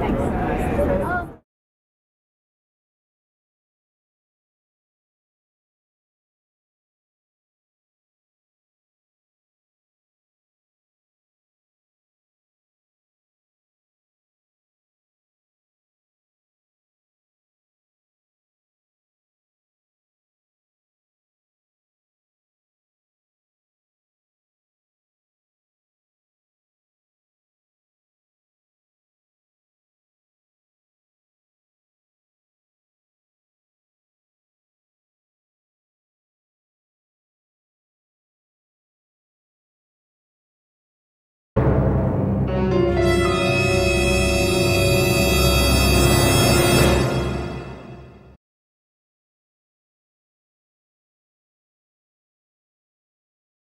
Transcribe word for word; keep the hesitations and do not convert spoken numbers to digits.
Thanks.